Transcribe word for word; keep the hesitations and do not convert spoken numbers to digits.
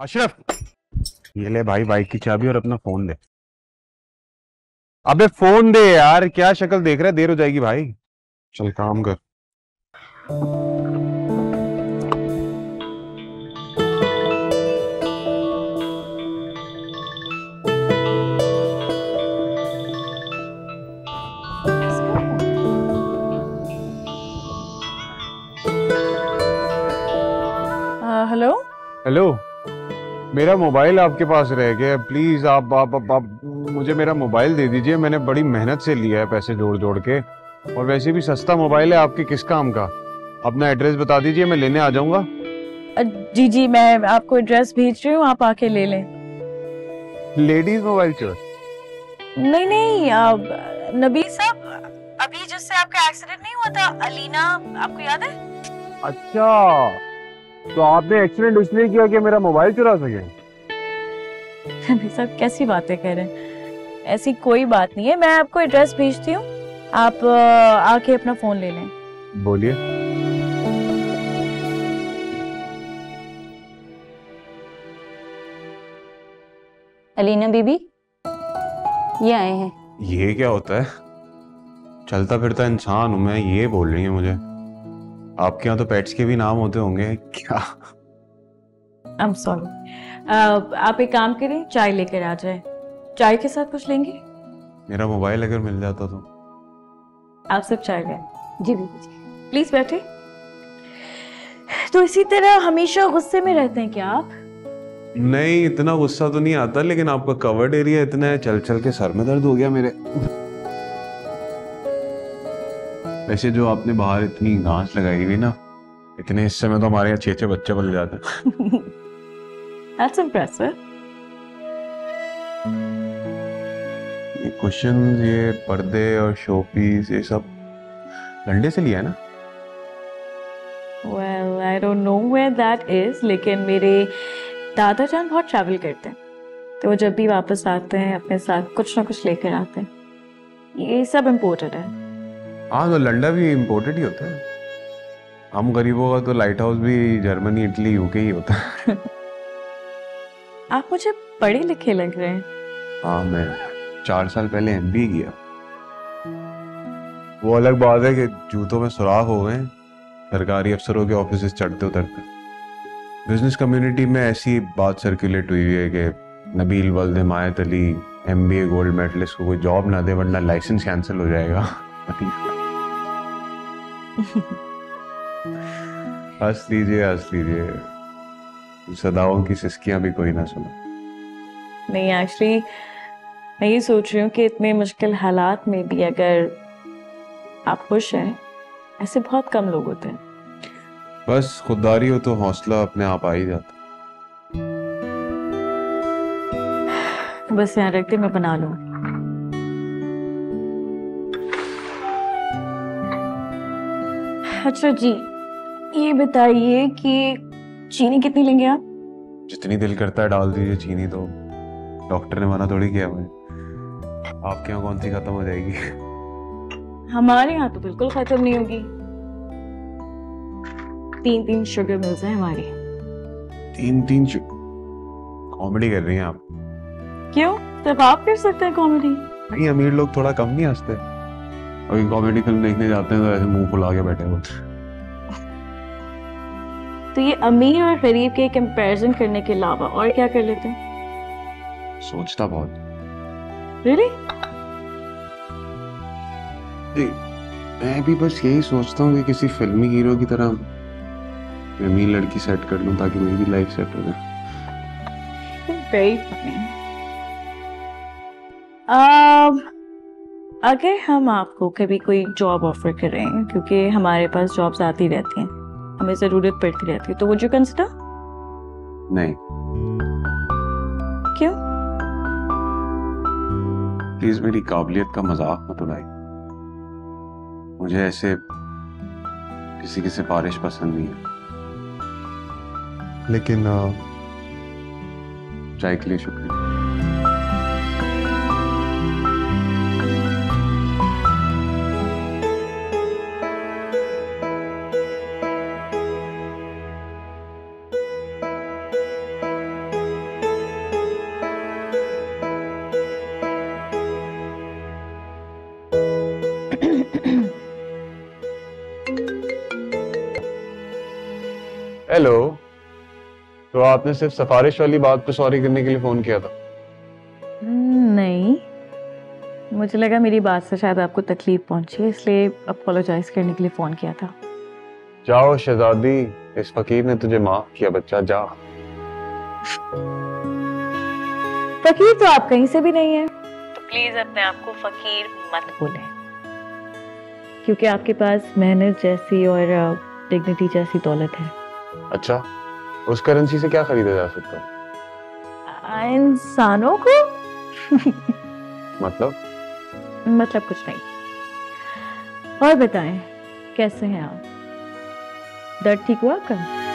अशरफ, ये ले भाई बाइक की चाबी और अपना फोन दे। अबे फोन दे यार, क्या शक्ल देख रहा है, देर हो जाएगी भाई, चल काम कर। हेलो हेलो, मेरा मोबाइल आपके पास रह गया, प्लीज आप, आप, आप, आप मुझे मेरा मोबाइल दे दीजिए। मैंने बड़ी मेहनत से लिया है पैसे जोड़ जोड़ के, और वैसे भी सस्ता मोबाइल है, आपके किस काम का। अपना एड्रेस बता दीजिए, मैं लेने आ जाऊंगा। जी जी, मैं आपको एड्रेस भेज रही हूँ, आप आके ले लें। लेडीज मोबाइल चोर? नहीं नहीं नबी साहब, अभी जिससे आपका एक्सीडेंट नहीं हुआ था, अलीना, आपको याद है? अच्छा, तो आपने एक्सीडेंट इसलिए किया कि मेरा मोबाइल चुरा सके? नबी साहब कैसी बातें कर रहे हैं, ऐसी कोई बात नहीं है। मैं आपको एड्रेस भेजती हूँ, आप आके अपना फोन ले लें। बोलिए। अलीना बीबी, ये आए हैं। ये क्या होता है, चलता फिरता इंसान हूँ मैं, ये बोल रही है मुझे। आपके यहाँ तो पेट्स के भी नाम होते होंगे क्या? I'm sorry. uh, आप एक काम करें, चाय लेकर आ जाए, चाय के साथ कुछ लेंगे? मेरा मोबाइल अगर मिल जाता तो। आप सब चाय लें। जी जी, प्लीज बैठे। तो इसी तरह हमेशा गुस्से में रहते हैं क्या आप? नहीं, इतना गुस्सा तो नहीं आता, लेकिन आपका कवर्ड एरिया इतना है, चल चल के सर में दर्द हो गया मेरे। वैसे जो आपने बाहर इतनी घास लगाई हुई ना, इतने हिस्से में तो हमारे यहाँ छे-छे बच्चे पल जाते हैं। That's impressive. ये कुशन्स, ये पर्दे और शोपीस, ये सब लंडे से लिया है ना? Well, I don't know where that is, लेकिन मेरे दादा जान बहुत ट्रैवल करते हैं, तो वो जब भी वापस आते हैं अपने साथ कुछ ना कुछ लेकर आते हैं। ये सब इम्पोर्टेड है। हाँ, तो लंडा भी इम्पोर्टेड ही होता है। हम गरीबों का तो लाइट हाउस भी जर्मनी, इटली, यूके ही होता है। आप मुझे पढ़े लिखे लग रहे हैं। हाँ, मैं चार साल पहले एमबीए किया। वो अलग बात है कि जूतों में सुराख हो गए, सरकारी अफसरों के ऑफिस चढ़ते उतरते। बिजनेस कम्युनिटी में ऐसी बात सर्कुलेट हुई है कि नबील वल्द Himayat Ali MBA gold medalist को कोई जॉब ना दे, वरना लाइसेंस कैंसिल हो जाएगा। हंस लीजिए हंस लीजिए, सदाओं की सिस्कियां भी कोई ना सुने। नहीं, एक्चुअली मैं ये सोच रही हूँ कि इतने मुश्किल हालात में भी अगर आप खुश हैं, ऐसे बहुत कम लोग होते हैं। बस खुददारी हो तो हौसला अपने आप आ ही जाता। बस यहाँ रख दे, मैं बना लूँ। अच्छा जी, ये बताइए कि चीनी कितनी लेंगे आप? जितनी दिल करता है डाल दीजिए चीनी, तो डॉक्टर ने मना थोड़ी किया मुझे। आपके यहाँ कौन सी खत्म हो जाएगी? हमारे यहाँ तो बिल्कुल खत्म नहीं होगी। तीन तीन शुगर मिल्स हैं हमारे। तीन तीन शुगर? कॉमेडी कर रही हैं आप। क्यों, तब आप कर सकते हैं कॉमेडी? नहीं, अमीर लोग थोड़ा कम नहीं हंसते, और कॉमेडी फिल्म देखने जाते हैं तो ऐसे मुंह फुला के बैठे होते हैं। तो ये अमीर और गरीब के कंपैरिजन करने के अलावा और क्या कर लेते हैं? सोचता बहुत। Really? मैं भी बस यही सोचता हूँ कि किसी फिल्मी हीरो की तरह मैं अमीर लड़की सेट कर लूँ, ताकि मेरी भी लाइफ सेट हो जाए। Very funny. Um... अगर हम आपको कभी कोई जॉब ऑफर करें, क्योंकि हमारे पास जॉब्स आती रहती हैं, हमें ज़रूरत पड़ती रहती है, तो वुड यू कंसिडर? नहीं। क्यों? प्लीज मेरी काबिलियत का मजाक मत उड़ाइए। मुझे ऐसे किसी की सिफारिश पसंद नहीं है, लेकिन चाय के लिए शुक्रिया। हेलो, तो आपने सिर्फ सिफारिश वाली बात को सॉरी करने के लिए फोन किया था? नहीं, मुझे लगा मेरी बात से शायद आपको तकलीफ पहुंची, इसलिए अपोलोजाइज करने के लिए फोन किया था। जाओ शहजादी, इस फकीर ने तुझे माफ किया बच्चा, जा। फकीर तो आप कहीं से भी नहीं है, तो प्लीज अपने आप को फकीर मत बोलें, क्योंकि आपके पास मेहनत जैसी और डिग्निटी जैसी दौलत है। अच्छा, उस करेंसी से क्या खरीदा जा सकता है? इंसानों को। मतलब मतलब कुछ नहीं। और बताएं, कैसे हैं आप? दर्द ठीक हुआ आपका?